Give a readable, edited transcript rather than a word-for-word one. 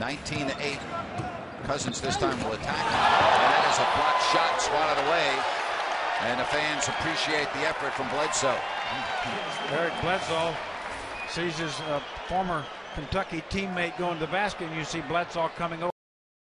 19-8. Cousins this time will attack. And that is a blocked shot, swatted away. And the fans appreciate the effort from Bledsoe. Eric Bledsoe sees his former Kentucky teammate going to the basket, and you see Bledsoe coming over.